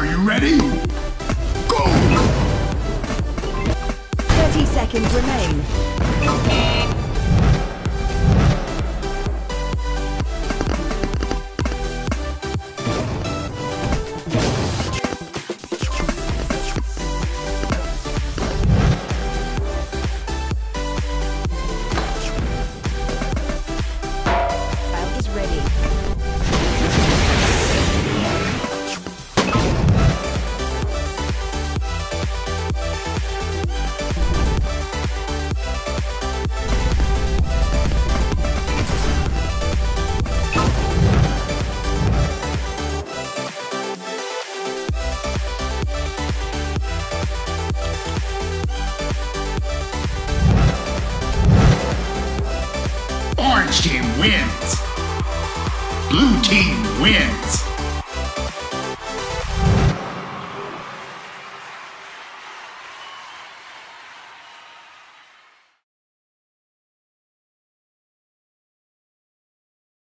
Are you ready? Go! 30 seconds remain. Orange team wins. Blue team wins.